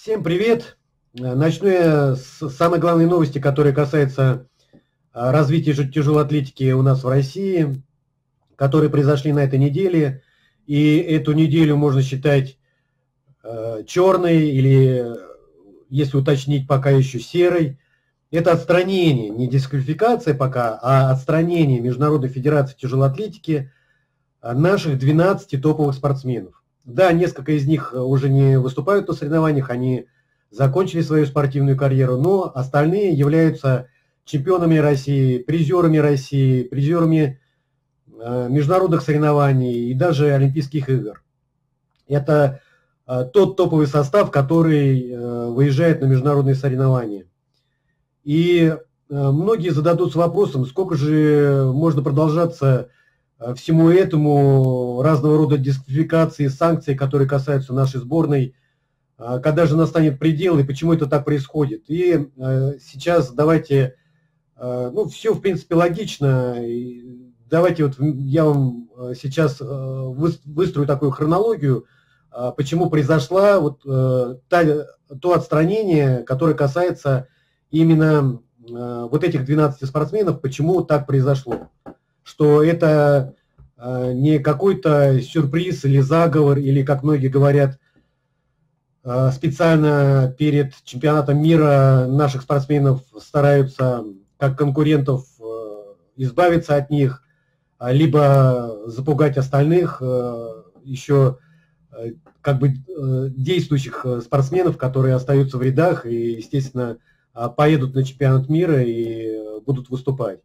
Всем привет! Начну я с самой главной новости, которая касается развития тяжелой атлетики у нас в России, которые произошли на этой неделе. И эту неделю можно считать черной или, если уточнить, пока еще серой. Это отстранение, не дисквалификация пока, а отстранение Международной Федерации Тяжелой Атлетики наших 12 топовых спортсменов. Да, несколько из них уже не выступают на соревнованиях, они закончили свою спортивную карьеру, но остальные являются чемпионами России, призерами России, призерами международных соревнований и даже Олимпийских игр. Это тот топовый состав, который выезжает на международные соревнования. И многие зададутся вопросом, сколько же можно продолжаться всему этому, разного рода дисквалификации, санкции, которые касаются нашей сборной, когда же настанет предел и почему это так происходит. И сейчас давайте, все в принципе логично, давайте я вам сейчас выстрою такую хронологию, почему произошло то отстранение, которое касается именно этих 12 спортсменов, почему так произошло, что это не какой-то сюрприз или заговор, или, как многие говорят, специально перед чемпионатом мира наших спортсменов стараются, как конкурентов, избавиться от них, либо запугать остальных, еще действующих спортсменов, которые остаются в рядах и, естественно, поедут на чемпионат мира и будут выступать.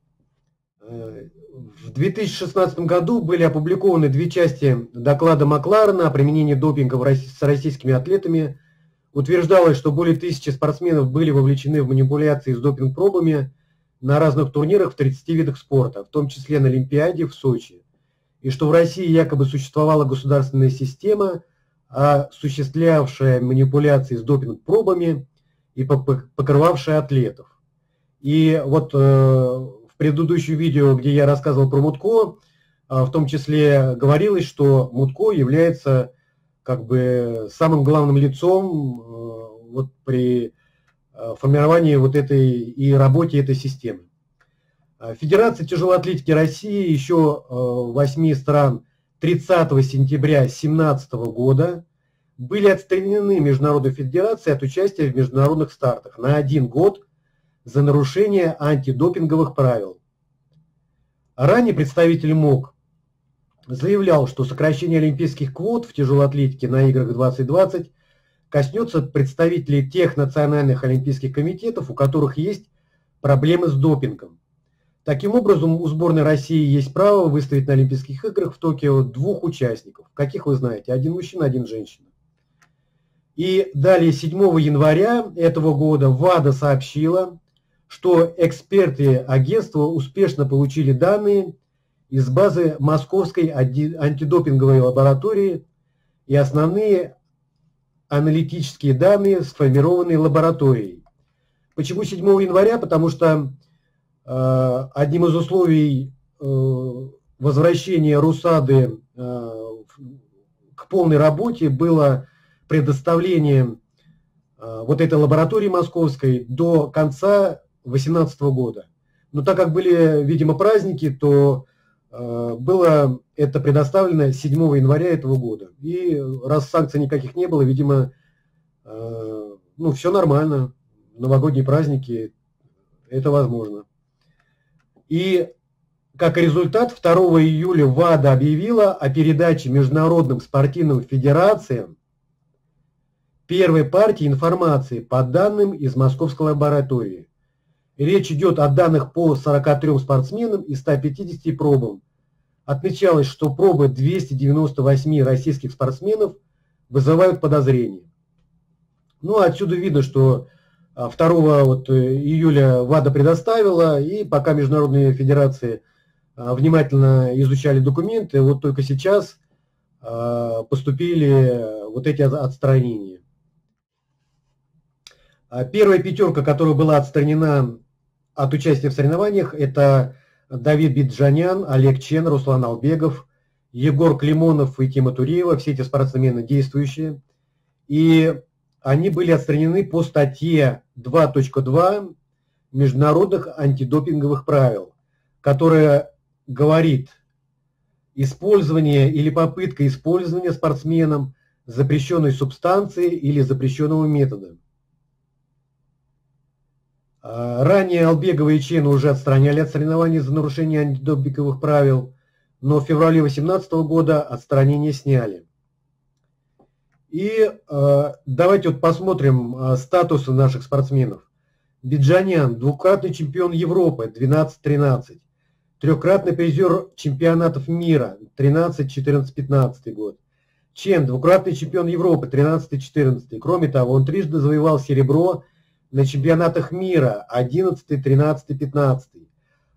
В 2016 году были опубликованы две части доклада Макларена о применении допинга с российскими атлетами. Утверждалось, что более 1000 спортсменов были вовлечены в манипуляции с допинг-пробами на разных турнирах в 30 видах спорта, в том числе на Олимпиаде в Сочи, и что в России якобы существовала государственная система, осуществлявшая манипуляции с допинг-пробами и покрывавшая атлетов. И в предыдущем видео, где я рассказывал про Мутко, в том числе говорилось, что Мутко является самым главным лицом при формировании этой и работе этой системы. Федерация тяжелой атлетики России еще 8 стран 30 сентября 2017 года были отстранены Международной Федерацией от участия в международных стартах на 1 год за нарушение антидопинговых правил. Ранее представитель МОК заявлял, что сокращение олимпийских квот в тяжелой атлетике на играх 2020 коснется представителей тех национальных олимпийских комитетов, у которых есть проблемы с допингом. Таким образом, у сборной России есть право выставить на Олимпийских играх в Токио 2 участников, каких вы знаете, 1 мужчина, 1 женщина. И далее 7 января этого года ВАДА сообщила, что эксперты агентства успешно получили данные из базы Московской антидопинговой лаборатории и основные аналитические данные, сформированные лабораторией. Почему 7 января? Потому что одним из условий возвращения Русады к полной работе было предоставление этой лаборатории московской до конца 2018 года. Но так как были, видимо, праздники, то было это предоставлено 7 января этого года. И раз санкций никаких не было, видимо, все нормально. Новогодние праздники, это возможно. И как результат, 2 июля ВАДА объявила о передаче международным спортивным федерациям первой партии информации по данным из Московской лаборатории. Речь идет о данных по 43 спортсменам и 150 пробам. Отмечалось, что пробы 298 российских спортсменов вызывают подозрения. Отсюда видно, что 2 июля ВАДА предоставила, и пока международные федерации внимательно изучали документы, только сейчас поступили эти отстранения. Первая 5-ка, которая была отстранена от участия в соревнованиях, это Давид Биджанян, Олег Чен, Руслан Албегов, Егор Климонов и Тима Туриева, все эти спортсмены действующие. И они были отстранены по статье 2.2 международных антидопинговых правил, которая говорит: использование или попытка использования спортсменом запрещенной субстанции или запрещенного метода. Ранее Албегова и Чен уже отстраняли от соревнований за нарушение антидопинговых правил, но в феврале 2018 года отстранение сняли. И давайте вот посмотрим статусы наших спортсменов. Биджанян – двукратный чемпион Европы 12-13, трехкратный призер чемпионатов мира 13-14-15 год. Чен – двукратный чемпион Европы 13-14. Кроме того, он трижды завоевал серебро на чемпионатах мира 11-13-15.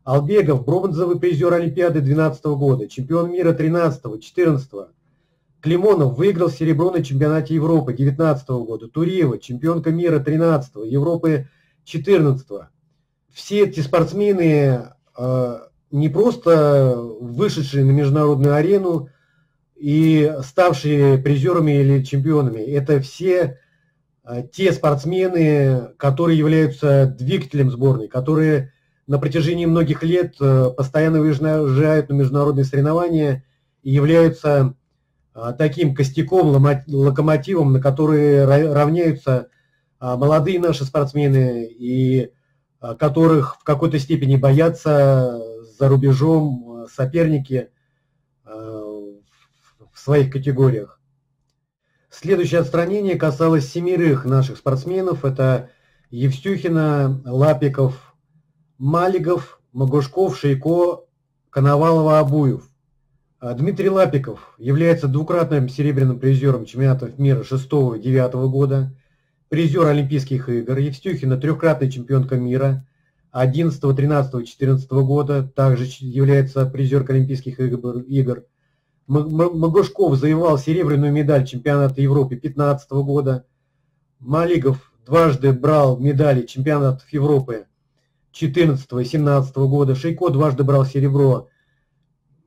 Албегов – бронзовый призер Олимпиады 12 года, чемпион мира 13-14. Климонов выиграл серебро на чемпионате Европы 19 года. Туриева – чемпионка мира 13-го, Европы 14-го. Все эти спортсмены не просто вышедшие на международную арену и ставшие призерами или чемпионами. Это все те спортсмены, которые являются двигателем сборной, которые на протяжении многих лет постоянно выезжают на международные соревнования и являются таким костяком, локомотивом, на которые равняются молодые наши спортсмены, и которых в какой-то степени боятся за рубежом соперники в своих категориях. Следующее отстранение касалось 7 наших спортсменов. Это Евстюхина, Лапиков, Малигов, Магушков, Шейко, Коновалова, Абуев. Дмитрий Лапиков является двукратным серебряным призером чемпионатов мира 6-9 года, призер Олимпийских игр. Евстюхина – трехкратная чемпионка мира 11-13-14 года, также является призеркой Олимпийских игр. Магушков завоевал серебряную медаль чемпионата Европы 15 года. Малигов дважды брал медали чемпионатов Европы 14 и 17 года. Шейко дважды брал серебро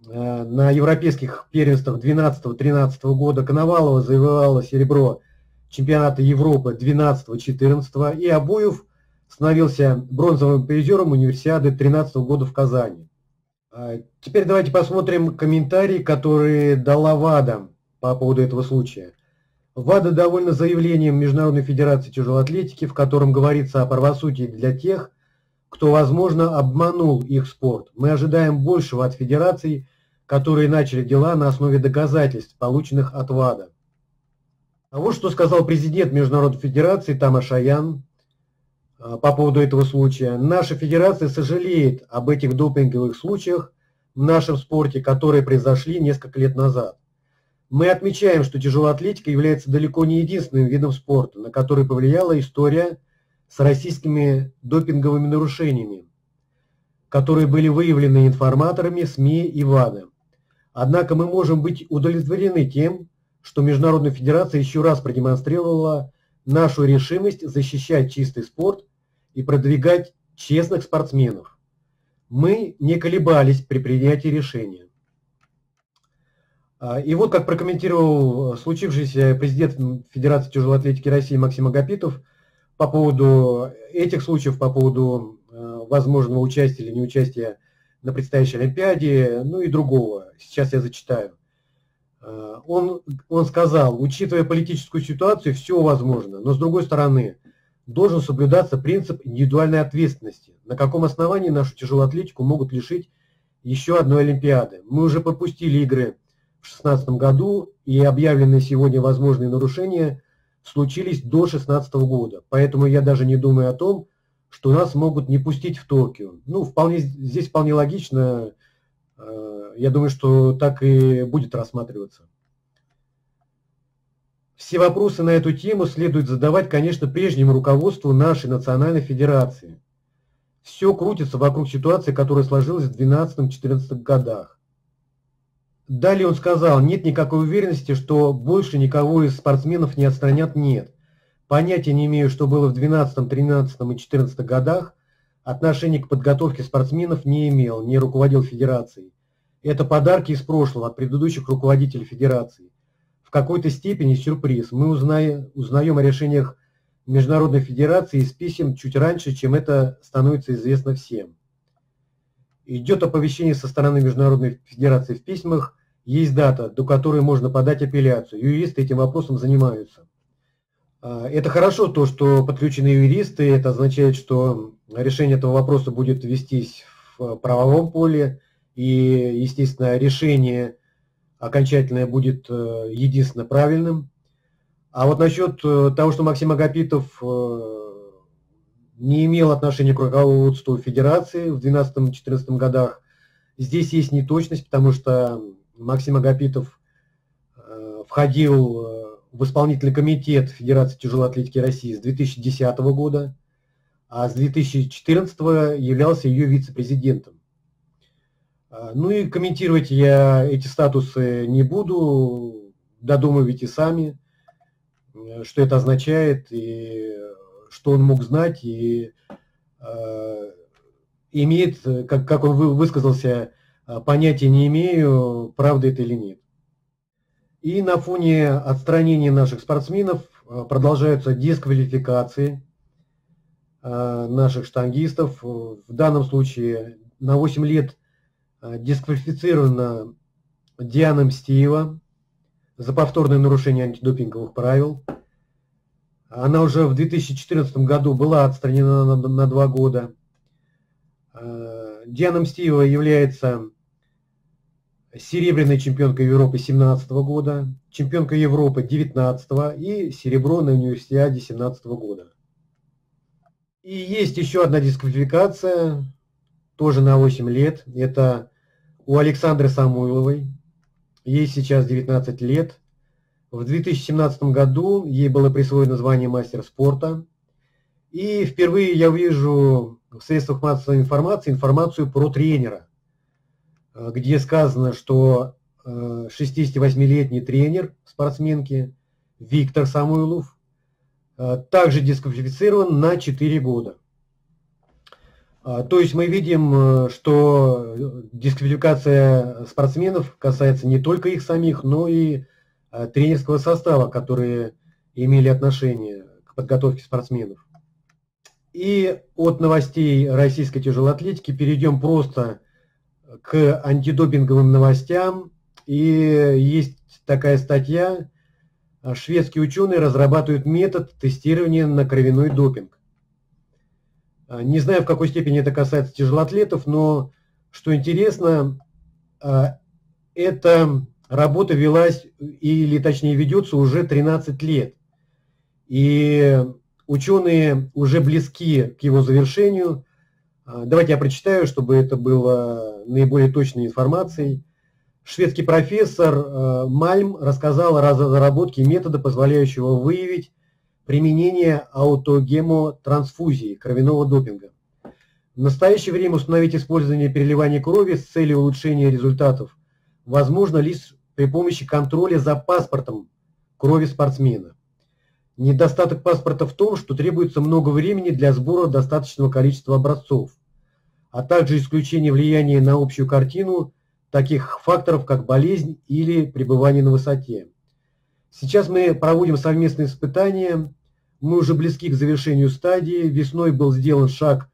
на европейских первенствах 12-13 года. Коновалова завоевала серебро чемпионата Европы 12-14, и Абуев становился бронзовым призером универсиады 13 года в Казани. Теперь давайте посмотрим комментарии, которые дала ВАДА по поводу этого случая. ВАДА довольна заявлением Международной Федерации Тяжелой Атлетики, в котором говорится о правосудии для тех, кто, возможно, обманул их спорт. Мы ожидаем большего от федераций, которые начали дела на основе доказательств, полученных от ВАДА. А вот что сказал президент Международной Федерации Тамаш Аян по поводу этого случая. Наша федерация сожалеет об этих допинговых случаях в нашем спорте, которые произошли несколько лет назад. Мы отмечаем, что тяжелая атлетика является далеко не единственным видом спорта, на который повлияла история с российскими допинговыми нарушениями, которые были выявлены информаторами, СМИ и ВАДА. Однако мы можем быть удовлетворены тем, что Международная Федерация еще раз продемонстрировала нашу решимость защищать чистый спорт и продвигать честных спортсменов. Мы не колебались при принятии решения. И вот как прокомментировал случившийся президент Федерации тяжелой атлетики России Максим Агапитов по поводу этих случаев, по поводу возможного участия или неучастия на предстоящей Олимпиаде, ну и другого. Сейчас я зачитаю. Он сказал: учитывая политическую ситуацию, все возможно, но с другой стороны, должен соблюдаться принцип индивидуальной ответственности. На каком основании нашу тяжелую атлетику могут лишить еще одной Олимпиады? Мы уже пропустили игры в 2016 году, и объявленные сегодня возможные нарушения случились до 2016 года, поэтому я даже не думаю о том, что нас могут не пустить в Токио. Ну, здесь вполне логично, я думаю, что так и будет рассматриваться. Все вопросы на эту тему следует задавать, конечно, прежнему руководству нашей национальной федерации. Все крутится вокруг ситуации, которая сложилась в 2012-2014 годах. Далее он сказал: нет никакой уверенности, что больше никого из спортсменов не отстранят, нет. Понятия не имею, что было в 2012, 2013 и 2014 годах. Отношения к подготовке спортсменов не имел, не руководил федерацией. Это подарки из прошлого от предыдущих руководителей федерации. В в какой-то степени сюрприз. Мы узнаем о решениях международной федерации из писем чуть раньше, чем это становится известно всем. Идет оповещение со стороны Международной Федерации в письмах, есть дата, до которой можно подать апелляцию. Юристы этим вопросом занимаются. Это хорошо, то, что подключены юристы, это означает, что решение этого вопроса будет вестись в правовом поле, и, естественно, решение окончательное будет единственно правильным. А вот насчет того, что Максим Агапитов не имел отношения к руководству Федерации в 2012-2014 годах. Здесь есть неточность, потому что Максим Агапитов входил в исполнительный комитет Федерации тяжелой атлетики России с 2010 года, а с 2014 являлся ее вице-президентом. Ну и комментировать я эти статусы не буду, додумывайте сами, что это означает и что он мог знать, и имеет, как он высказался, понятия не имею, правда это или нет. И на фоне отстранения наших спортсменов продолжаются дисквалификации наших штангистов. В данном случае на 8 лет дисквалифицирована Диана Мстиева за повторное нарушение антидопинговых правил. Она уже в 2014 году была отстранена на 2 года. Диана Мстиева является серебряной чемпионкой Европы 2017 года, чемпионкой Европы 2019 и серебро на универсиаде 2017 года. И есть еще одна дисквалификация, тоже на 8 лет. Это у Александры Самойловой. Ей сейчас 19 лет. В 2017 году ей было присвоено звание мастер спорта. И впервые я вижу в средствах массовой информации информацию про тренера, где сказано, что 68-летний тренер спортсменки Виктор Самойлов также дисквалифицирован на 4 года. То есть мы видим, что дисквалификация спортсменов касается не только их самих, но и тренерского состава, которые имели отношение к подготовке спортсменов. И от новостей российской тяжелой атлетики перейдем просто к антидопинговым новостям. И есть такая статья: шведские ученые разрабатывают метод тестирования на кровяной допинг. Не знаю, в какой степени это касается тяжелоатлетов, но, что интересно, эта работа велась, или точнее ведется, уже 13 лет. И ученые уже близки к его завершению. Давайте я прочитаю, чтобы это было наиболее точной информацией. Шведский профессор Мальм рассказал о разработке метода, позволяющего выявить применение аутогемотрансфузии, кровяного допинга. В настоящее время установить использование переливания крови с целью улучшения результатов возможно лишь при помощи контроля за паспортом крови спортсмена. Недостаток паспорта в том, что требуется много времени для сбора достаточного количества образцов, а также исключение влияния на общую картину таких факторов, как болезнь или пребывание на высоте. Сейчас мы проводим совместные испытания, мы уже близки к завершению стадии, весной был сделан шаг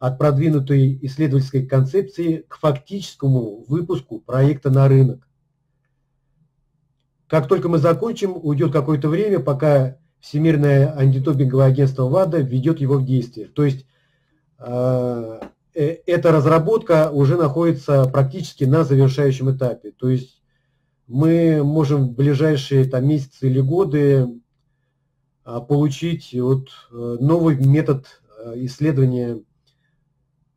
от продвинутой исследовательской концепции к фактическому выпуску проекта на рынок. Как только мы закончим, уйдет какое-то время, пока Всемирное антидопинговое агентство ВАДА введет его в действие. То есть эта разработка уже находится практически на завершающем этапе. То есть мы можем в ближайшие месяцы или годы получить вот новый метод исследования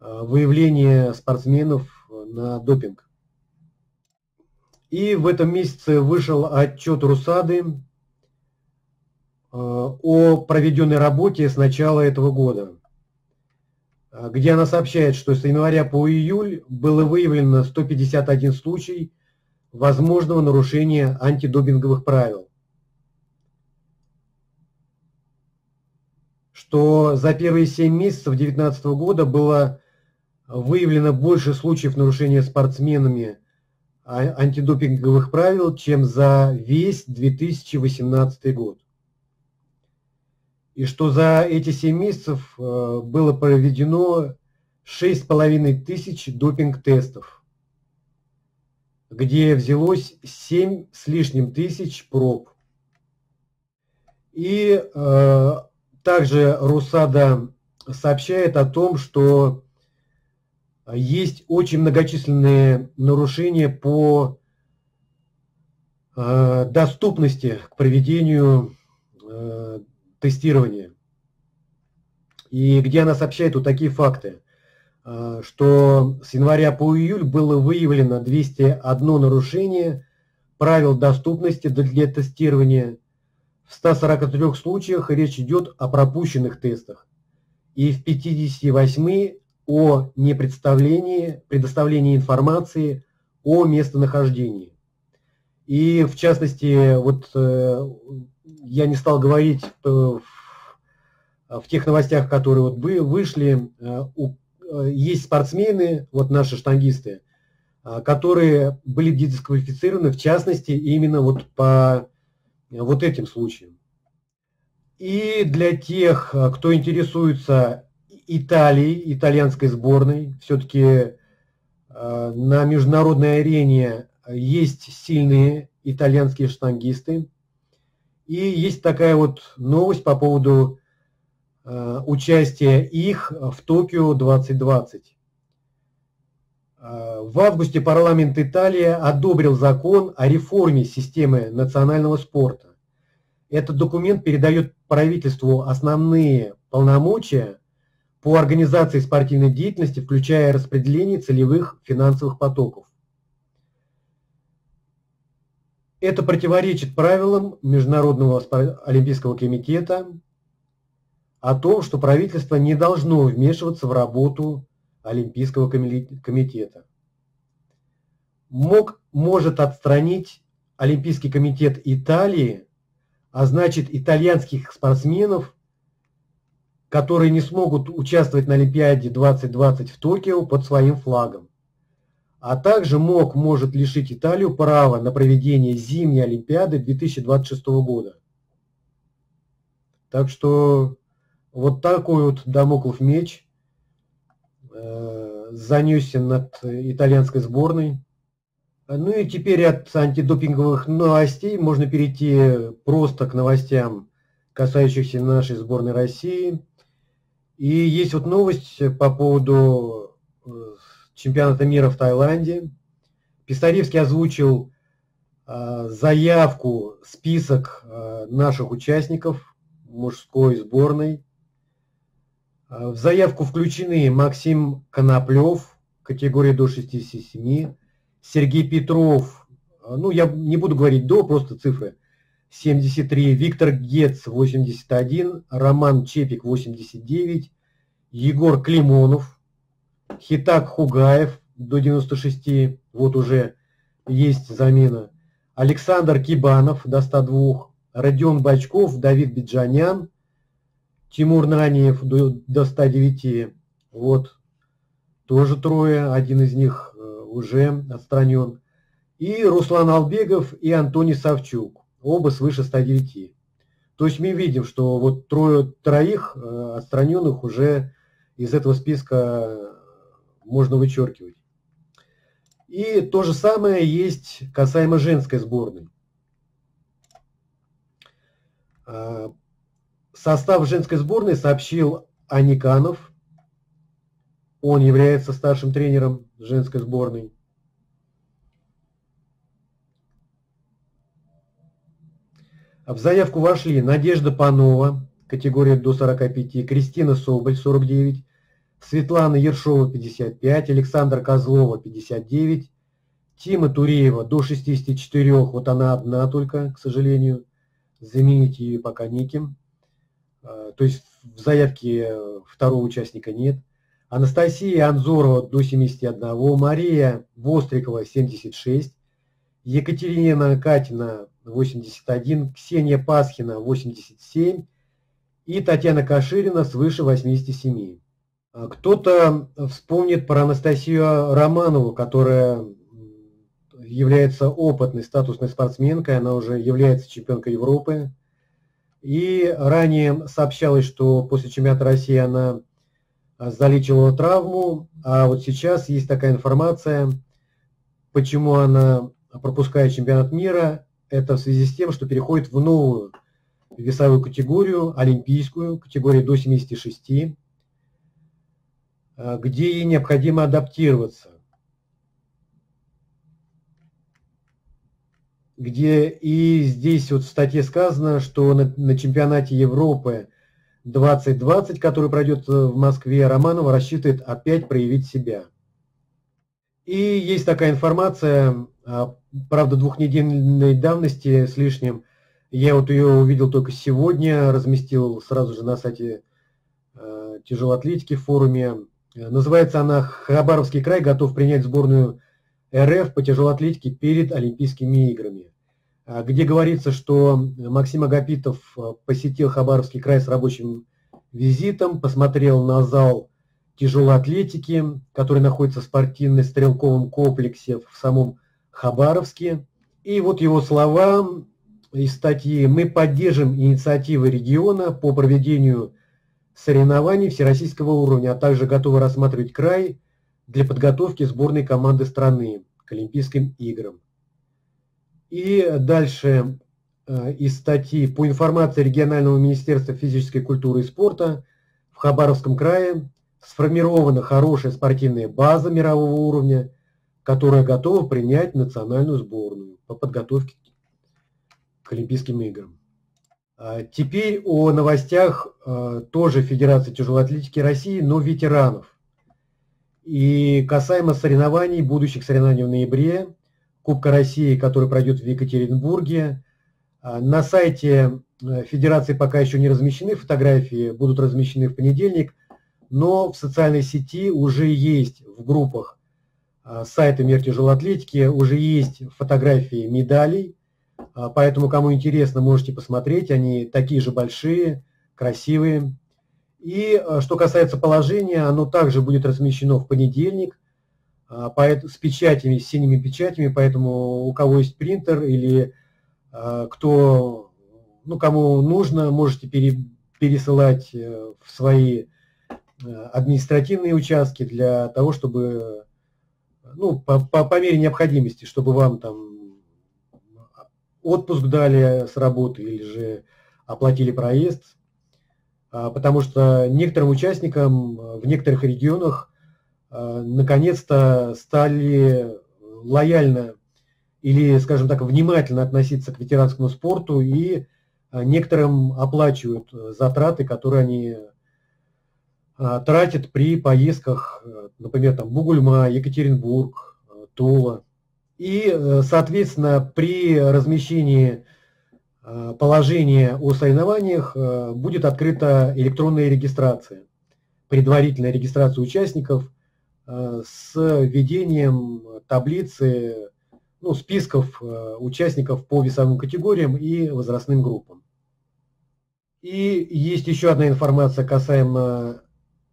выявления спортсменов на допинг. И в этом месяце вышел отчет Русады о проведенной работе с начала этого года, где она сообщает, что с января по июль было выявлено 151 случай возможного нарушения антидопинговых правил. Что за первые 7 месяцев 2019 года было выявлено больше случаев нарушения спортсменами антидопинговых правил, чем за весь 2018 год. И что за эти 7 месяцев было проведено 6500 допинг-тестов, где взялось 7 с лишним тысяч проб. И также Русада сообщает о том, что есть очень многочисленные нарушения по доступности к проведению тестирования. И где она сообщает вот такие факты, что с января по июль было выявлено 201 нарушение правил доступности для тестирования. В 143 случаях речь идет о пропущенных тестах, и в 58 о непредоставлении информации о местонахождении. И в частности, вот я не стал говорить в тех новостях, которые вот вышли, есть спортсмены, вот наши штангисты, которые были дисквалифицированы, в частности, именно вот по вот этим случаям. И для тех, кто интересуется Италией, итальянской сборной, все-таки на международной арене есть сильные итальянские штангисты. И есть такая вот новость по поводу участия их в Токио 2020. В августе парламент Италии одобрил закон о реформе системы национального спорта. Этот документ передает правительству основные полномочия по организации спортивной деятельности, включая распределение целевых финансовых потоков. Это противоречит правилам Международного олимпийского комитета о том, что правительство не должно вмешиваться в работу Олимпийского комитета. Может отстранить Олимпийский комитет Италии, а значит итальянских спортсменов, которые не смогут участвовать на Олимпиаде 2020 в Токио под своим флагом. А также МОК может лишить Италию права на проведение зимней Олимпиады 2026 года. Так что вот такой вот дамоклов меч занесся над итальянской сборной. Ну и теперь от антидопинговых новостей можно перейти просто к новостям, касающихся нашей сборной России. И есть вот новость по поводу чемпионата мира в Таиланде. Пистаревский озвучил заявку, список наших участников мужской сборной. В заявку включены Максим Коноплев, категория до 67, Сергей Петров, ну я не буду говорить до, просто цифры, 73, Виктор Гец, 81, Роман Чепик, 89, Егор Климонов, Хитак Хугаев, до 96, вот уже есть замена, Александр Кибанов, до 102, Родион Бачков, Давид Биджанян, Тимур Наниев до 109, вот, тоже трое, один из них уже отстранен. И Руслан Албегов и Антоний Савчук, оба свыше 109. То есть мы видим, что вот троих отстраненных уже из этого списка можно вычеркивать. И то же самое есть касаемо женской сборной. Состав женской сборной сообщил Аниканов. Он является старшим тренером женской сборной. В заявку вошли Надежда Панова, категория до 45, Кристина Соболь, 49, Светлана Ершова, 55, Александра Козлова, 59, Тима Туриева до 64, вот она одна только, к сожалению, заменить ее пока неким. То есть в заявке второго участника нет. Анастасия Анзорова до 71, Мария Вострикова 76, Екатерина Катина 81, Ксения Пасхина 87 и Татьяна Каширина свыше 87. Кто-то вспомнит про Анастасию Романову, которая является опытной статусной спортсменкой, она уже является чемпионкой Европы. И ранее сообщалось, что после чемпионата России она залечила травму, а вот сейчас есть такая информация, почему она пропускает чемпионат мира, это в связи с тем, что переходит в новую весовую категорию, олимпийскую, категорию до 76, где ей необходимо адаптироваться, где и здесь вот в статье сказано, что на чемпионате Европы 2020, который пройдет в Москве, Романова рассчитывает опять проявить себя. И есть такая информация, правда, двухнедельной давности с лишним, я вот ее увидел только сегодня, разместил сразу же на сайте тяжелой атлетики в форуме. Называется она «Хабаровский край готов принять сборную РФ по тяжелой атлетике перед Олимпийскими играми», где говорится, что Максим Агапитов посетил Хабаровский край с рабочим визитом, посмотрел на зал тяжелой атлетики, который находится в спортивно-стрелковом комплексе в самом Хабаровске. И вот его слова из статьи: «Мы поддержим инициативы региона по проведению соревнований всероссийского уровня, а также готовы рассматривать край для подготовки сборной команды страны к Олимпийским играм». И дальше из статьи: «По информации регионального министерства физической культуры и спорта, в Хабаровском крае сформирована хорошая спортивная база мирового уровня, которая готова принять национальную сборную по подготовке к Олимпийским играм». Теперь о новостях тоже Федерации тяжелой атлетики России, но ветеранов. И касаемо соревнований, будущих соревнований в ноябре, Кубка России, который пройдет в Екатеринбурге. На сайте Федерации пока еще не размещены фотографии, будут размещены в понедельник, но в социальной сети уже есть в группах сайта «Мир тяжелой атлетики», уже есть фотографии медалей, поэтому, кому интересно, можете посмотреть, они такие же большие, красивые. И что касается положения, оно также будет размещено в понедельник с печатями, с синими печатями, поэтому у кого есть принтер или кому нужно, можете пересылать в свои административные участки для того, чтобы по мере необходимости, чтобы вам там отпуск дали с работы или же оплатили проезд, потому что некоторым участникам в некоторых регионах наконец-то стали лояльно или, скажем так, внимательно относиться к ветеранскому спорту, и некоторым оплачивают затраты, которые они тратят при поездках, например, там Бугульма, Екатеринбург, Тула. И, соответственно, при размещении положения о соревнованиях будет открыта электронная регистрация, предварительная регистрация участников, с введением таблицы, списков участников по весовым категориям и возрастным группам. И есть еще одна информация касаемо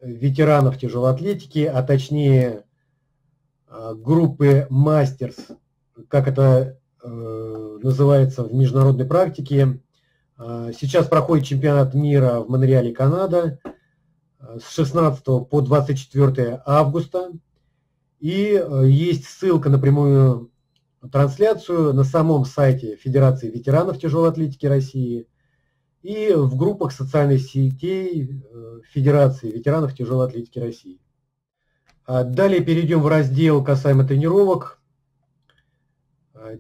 ветеранов тяжелой атлетики, а точнее группы мастерс, как это называется в международной практике. Сейчас проходит чемпионат мира в Монреале, Канада, с 16 по 24 августа. И есть ссылка на прямую трансляцию на самом сайте Федерации ветеранов тяжелой атлетики России и в группах социальных сетей Федерации ветеранов тяжелой атлетики России. Далее перейдем в раздел касаемо тренировок.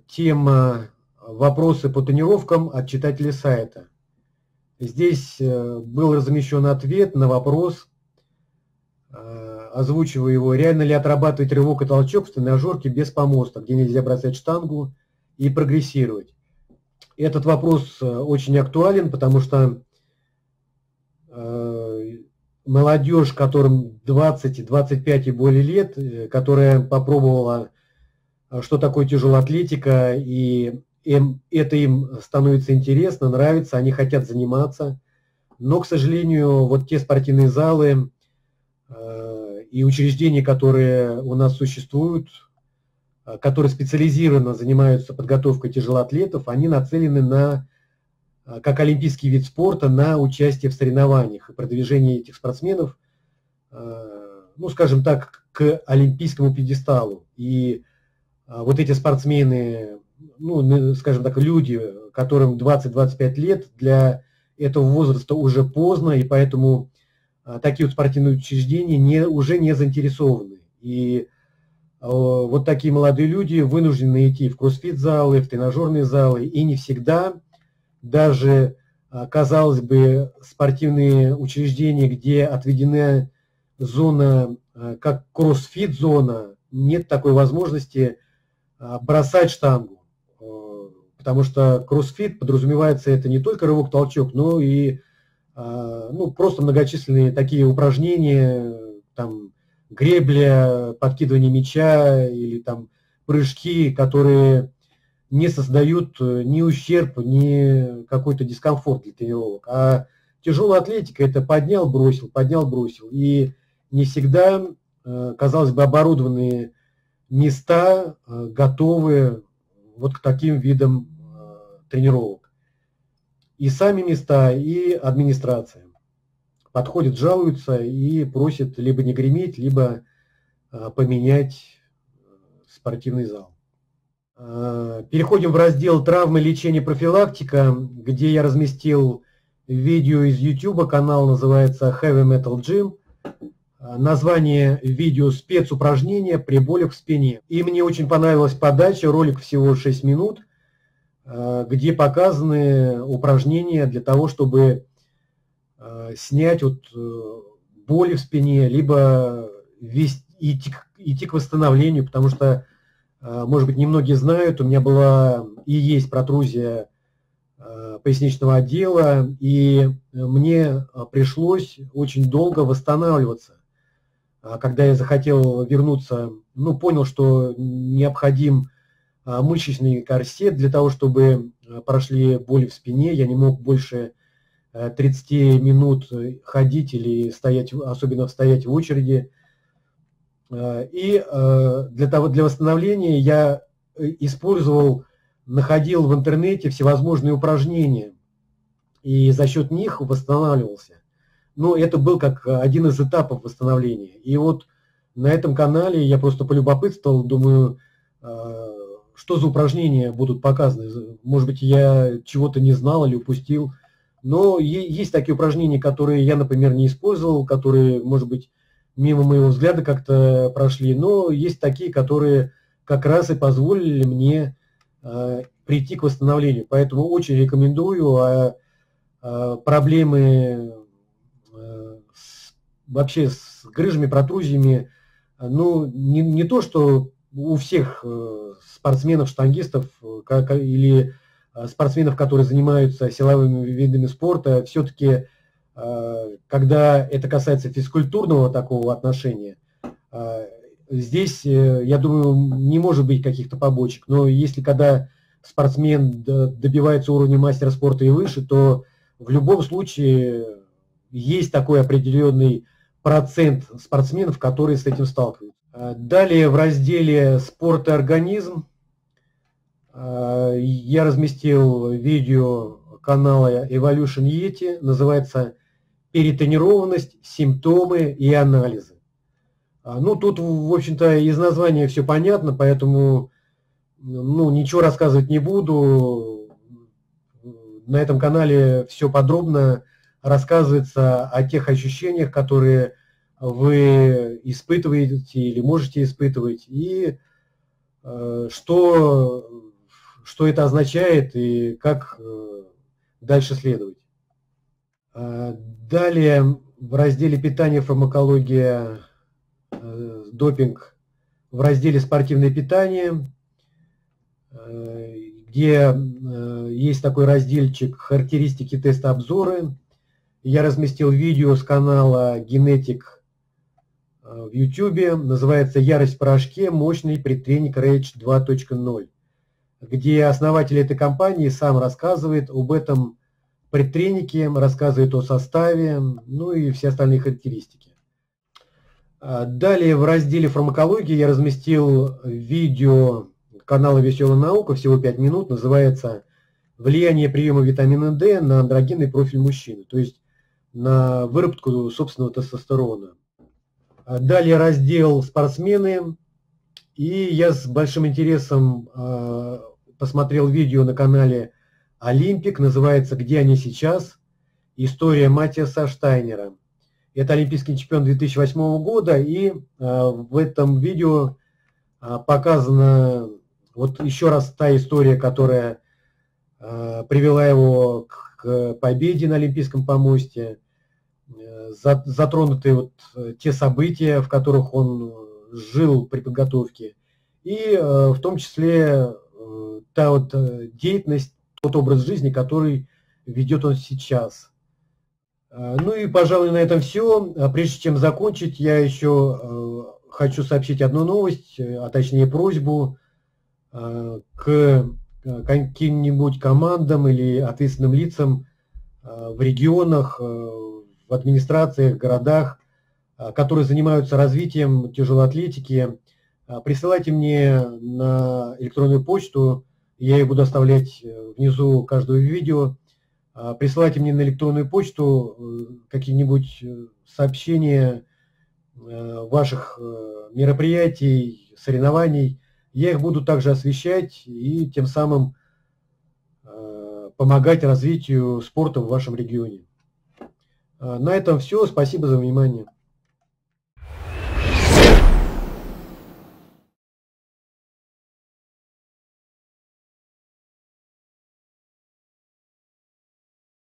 Тема «Вопросы по тренировкам» от читателей сайта. Здесь был размещен ответ на вопрос, озвучиваю его: реально ли отрабатывать рывок и толчок в тренажерке без помоста, где нельзя бросать штангу и прогрессировать? Этот вопрос очень актуален, потому что молодежь, которым 20, 25 и более лет, которая попробовала, что такое тяжелоатлетика, и это им становится интересно, нравится, они хотят заниматься. Но, к сожалению, вот те спортивные залы и учреждения, которые у нас существуют, которые специализированно занимаются подготовкой тяжелоатлетов, они нацелены на, как олимпийский вид спорта, на участие в соревнованиях и продвижение этих спортсменов, ну, скажем так, к олимпийскому пьедесталу. И вот эти спортсмены, ну, скажем так, люди, которым 20-25 лет, для этого возраста уже поздно, и поэтому такие вот спортивные учреждения уже не заинтересованы. И вот такие молодые люди вынуждены идти в кроссфит-залы, в тренажерные залы, и не всегда даже, казалось бы, спортивные учреждения, где отведена зона, как кроссфит-зона, нет такой возможности бросать штангу, потому что кроссфит подразумевается это не только рывок-толчок, но и просто многочисленные такие упражнения, там, гребля, подкидывание мяча или там прыжки, которые не создают ни ущерб, ни какой-то дискомфорт для тренировок. А тяжелая атлетика – это поднял-бросил, поднял-бросил. И не всегда, казалось бы, оборудованные места готовы вот к таким видам тренировок. И сами места, и администрация. Подходят, жалуются и просят либо не греметь, либо поменять спортивный зал. Переходим в раздел «Травмы, лечение, профилактика», где я разместил видео из YouTube. Канал называется Heavy Metal Gym. Название видео «Спецупражнения при болях в спине». И мне очень понравилась подача, ролик всего 6 минут, где показаны упражнения для того, чтобы снять вот боли в спине, либо идти к восстановлению, потому что, может быть, немногие знают, у меня была и есть протрузия поясничного отдела, и мне пришлось очень долго восстанавливаться. Когда я захотел вернуться, ну, понял, что необходим мышечный корсет для того, чтобы прошли боли в спине, я не мог больше 30 минут ходить или стоять, особенно стоять в очереди. И для восстановления я находил в интернете всевозможные упражнения и за счет них восстанавливался. Но это был как один из этапов восстановления. И вот на этом канале я просто полюбопытствовал, думаю, что за упражнения будут показаны. Может быть, я чего-то не знал или упустил. Но есть такие упражнения, которые я, например, не использовал, которые, может быть, мимо моего взгляда как-то прошли, но есть такие, которые как раз и позволили мне прийти к восстановлению. Поэтому очень рекомендую. Проблемы вообще с грыжами, протрузиями, ну, не то, что у всех спортсменов, штангистов или спортсменов, которые занимаются силовыми видами спорта, все-таки, когда это касается физкультурного такого отношения, здесь, я думаю, не может быть каких-то побочек. Но если когда спортсмен добивается уровня мастера спорта и выше, то в любом случае есть такой определенный процент спортсменов, которые с этим сталкиваются. Далее в разделе «Спорт и организм» я разместил видео канала Evolution Yeti, называется «Перетренированность, симптомы и анализы». Ну, тут, в общем-то, из названия все понятно, поэтому, ну, ничего рассказывать не буду. На этом канале все подробно рассказывается о тех ощущениях, которые вы испытываете или можете испытывать, и что это означает и как дальше следовать. Далее в разделе «Питание, фармакология, допинг», в разделе «Спортивное питание», где есть такой разделчик «Характеристики, теста, обзоры». Я разместил видео с канала «Генетик» в YouTube, называется «Ярость в порошке. Мощный предтреник Rage 2.0». где основатель этой компании сам рассказывает об этом предтренике, рассказывает о составе, ну и все остальные характеристики. Далее в разделе фармакологии я разместил видео канала «Веселая наука», всего 5 минут, называется «Влияние приема витамина D на андрогенный профиль мужчины», то есть на выработку собственного тестостерона. Далее раздел «Спортсмены». И я с большим интересом посмотрел видео на канале «Олимпик», называется «Где они сейчас? История Матиаса Штайнера». Это олимпийский чемпион 2008 года, и в этом видео показана вот еще раз та история, которая привела его к победе на Олимпийском помосте. Затронуты вот те события, в которых он жил при подготовке, и в том числе та вот деятельность, тот образ жизни, который ведет он сейчас. Ну и, пожалуй, на этом все. Прежде чем закончить, я еще хочу сообщить одну новость, а точнее просьбу к каким-нибудь командам или ответственным лицам в регионах, в администрациях, городах, которые занимаются развитием тяжелой атлетики. Присылайте мне на электронную почту, я ее буду оставлять внизу каждого видео. Присылайте мне на электронную почту какие-нибудь сообщения ваших мероприятий, соревнований. Я их буду также освещать и тем самым помогать развитию спорта в вашем регионе. На этом все. Спасибо за внимание.